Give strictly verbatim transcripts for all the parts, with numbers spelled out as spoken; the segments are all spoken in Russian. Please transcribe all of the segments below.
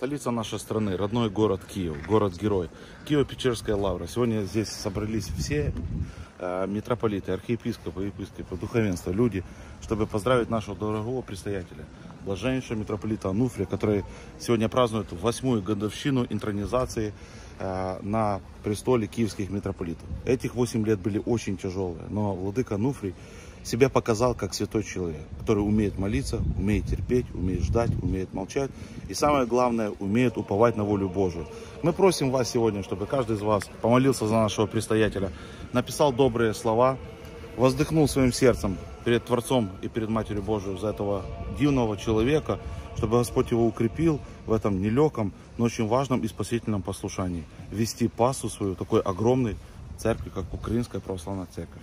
Столица нашей страны, родной город Киев, город-герой. Киево-Печерская лавра. Сегодня здесь собрались все митрополиты, архиепископы, епископы, духовенство, люди, чтобы поздравить нашего дорогого предстоятеля, блаженнейшего митрополита Онуфрия, который сегодня празднует восьмую годовщину интронизации на престоле киевских митрополитов. Этих восемь лет были очень тяжелые, но владыка Онуфрий себя показал как святой человек, который умеет молиться, умеет терпеть, умеет ждать, умеет молчать. И самое главное, умеет уповать на волю Божию. Мы просим вас сегодня, чтобы каждый из вас помолился за нашего предстоятеля, написал добрые слова, воздыхнул своим сердцем перед Творцом и перед Матерью Божией за этого дивного человека, чтобы Господь его укрепил в этом нелегком, но очень важном и спасительном послушании. Вести паству свою такой огромной церкви, как Украинская Православная Церковь.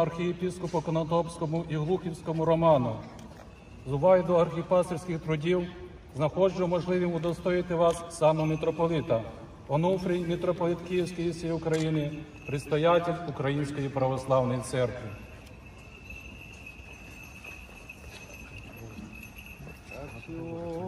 Архієпіскопу Конотопському і Глухівському Роману. Зуваю до архіпастерських трудів, знаходжу можливим удостоїти вас саме митрополита. Онуфрій, митрополит Київський і всієї України, предстоятель Української Православної Церкви. Amen.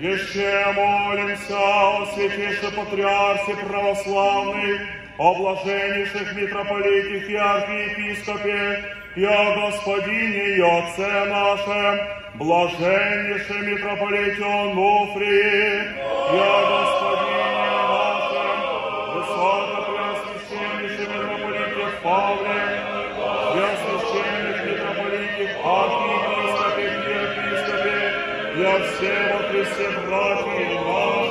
Еще молимся о святейшем патриархе православных, о блаженнейших митрополитах и архиепископе, и о Господине и Отце нашем, блаженнейшем митрополите Онуфрии, и о Господине нашем, высокопреосвященнейшем митрополите Павле, преосвященных митрополитах архиепископе и епископе, и о всех во Христе братьях наших.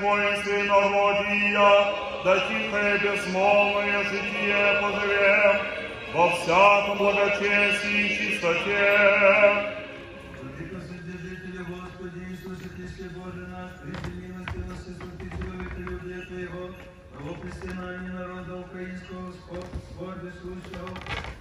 Воинстве народия, да тихое безмолвное житие поживем во всяком благочестии и чистоте. Велико среди жителей, Господи, и слушайте Божий наш, приди милости нас и слушайте человеколюбие Твоего, во престинании народа украинского спорта слушал,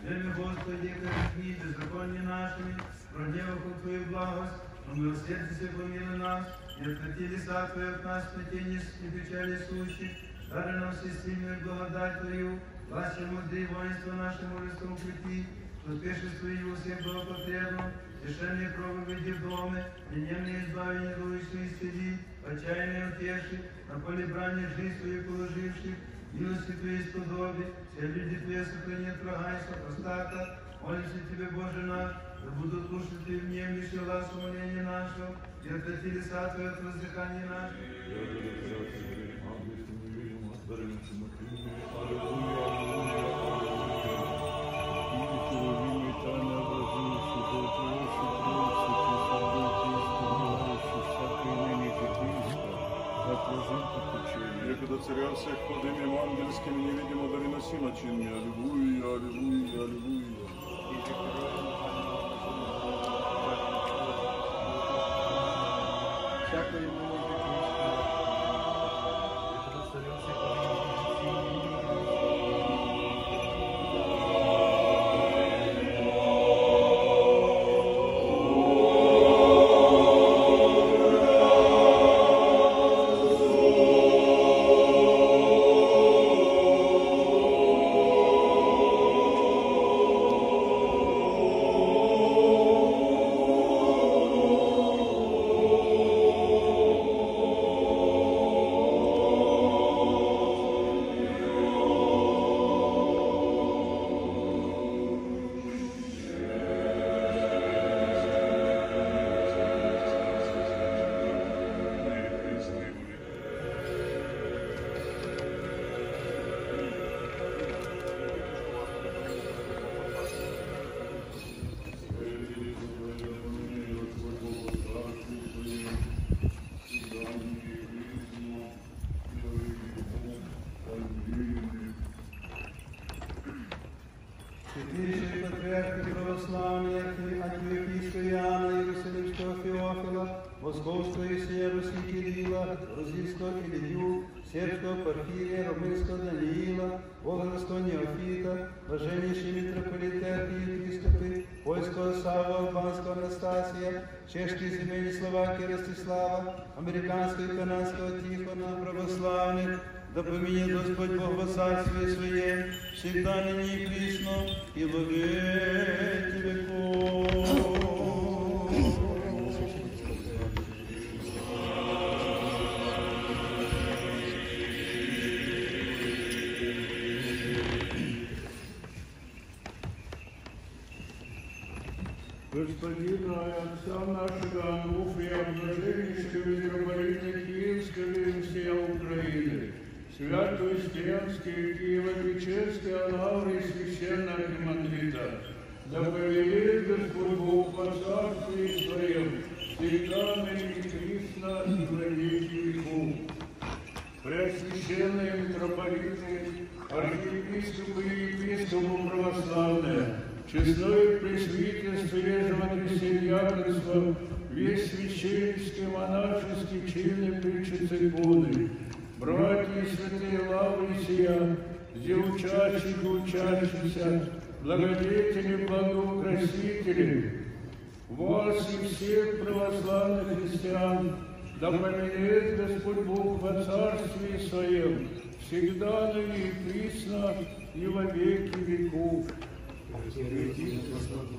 время Господи, корни беззаконие нашими, проделку Твою благость, но милосердие помилуй нас. И отвратили сад Твой от нас, смятение и печали сущих, дары нам все сильную благодать Твою, власть и мудрые воинства нашему рыскому пути, что пешествуй его всем было потребно, тишенные пробы веди в доме, ленемные избави недующие исцели, отчаянные утеши, на поле брани жизнь Твою положивших, милости Твоей сподоби, все люди Твои сохранят врага и супостата, молимся Тебе, Боже наш, да будут слушать Ты в немнейшей ласке умоления нашего, и отвратили сад Твой от воздыхания нашего. Когда царя всех под именем ангельским невидимо доносимо чиня, аллилуйя, аллилуйя, аллилуйя. Всякое ему не московского и Северского Кирилла, грузинского Илию, сербского Порфирия, румынского Даниила, болгарского Неофита, блаженнейшие митрополиты и епископы, польского Савва, албанского Анастасия, чешские земли Словакии Ростислава, американского и канадского Тихона, православных, да помянет Господь Бог во царстве Своем, всегда ныне и присно, и во веки веков. Господина и отца нашего Онуфрия, блаженнейшего митрополита Киевского и всей Украины, святую Стенские, Киево-Печерской лавры и священного архимандрита, да повелит Господь Бог по царству и своем, всегда ныне и присно и во веки веков. Преосвященные митрополиты, архиепископы и епископы православные, честное пресвитерство режима крестьянства, весь священнический монашеский чинный причицы годы, братья и святые лавры сия, где учащих и учащихся, благодетели, благоукрасители, вас и всех православных христиан, да поменяет Господь Бог во Царстве Своем, всегда, да и присно, и во веки веков. Amen.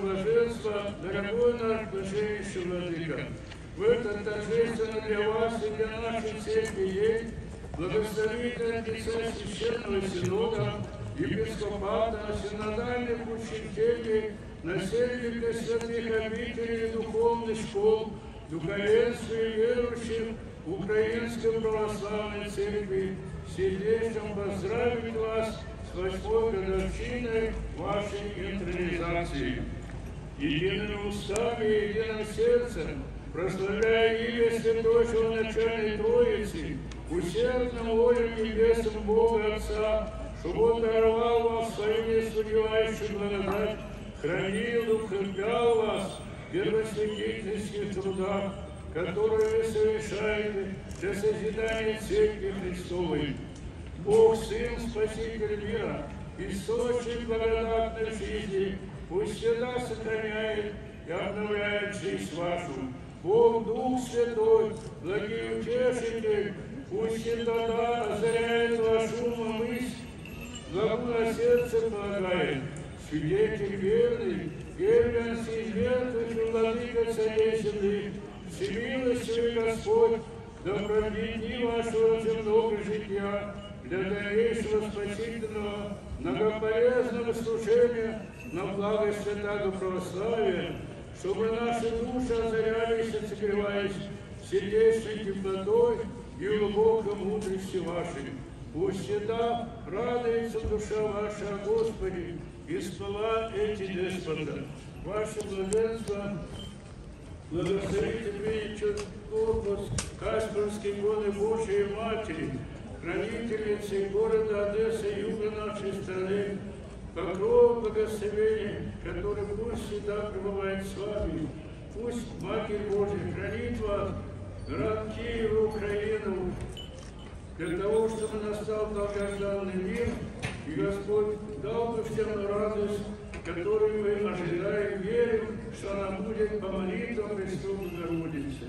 блаженства, дорогой наш блаженнейший владыка, в этот торжественно для вас и для нашей церкви день благословите от лица Священного Синода, епископата, синодальных учителей, наследников святых обителей и духовных школ, духовенства и верующих Украинской Православной Церкви, сердечно поздравить вас с восьмой годовщиной вашей интронизации. Едиными устами и единым сердцем, прославляя имя Святого Начальной Троицы, усердно молим небесным Бога Отца, чтобы Он даровал вас свою несумевающую благодать, хранил и укреплял вас в первосвятительских трудах, которые вы совершаете для созидания Церкви Христовой. Бог, Сын, Спаситель мира, источник благодатной жизни, пусть всегда сохраняет и обновляет жизнь вашу. Бог, Дух Святой, благий утешитель, пусть всегда озаряет вашу ум и мысль, благо на сердце полагает. Свидетель верный, верен сей мертвых и владыка царей земли, всемилостивый Господь, да продлит дни вашего земного жития для дальнейшего спасительного, многополезного служения на благо святаго православия, чтобы наши души озарялись и согревались сердечной теплотой и глубокой мудрости вашей. Пусть всегда радуется душа ваша, Господи, и слова эти деспота. Ваше благоденство, благословите притчат корпус Каспарской годы Божией Матери, хранительницы города Одессы, юга нашей страны, покров благословения, который пусть всегда пребывает с вами. Пусть Матерь Божия хранит вас, род Киева, Украину, для того, чтобы настал долгожданный мир, и Господь дал бы всем радость, которую мы ожидаем, верим, что она будет по молитвам Христу Богородице.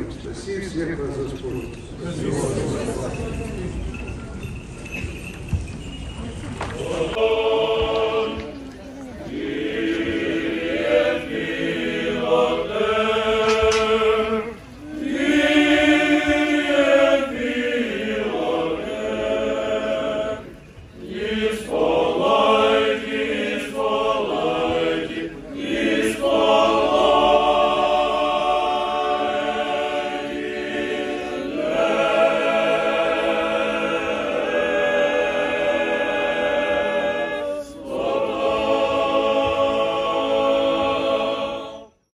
Спасибо всех вас за спорт.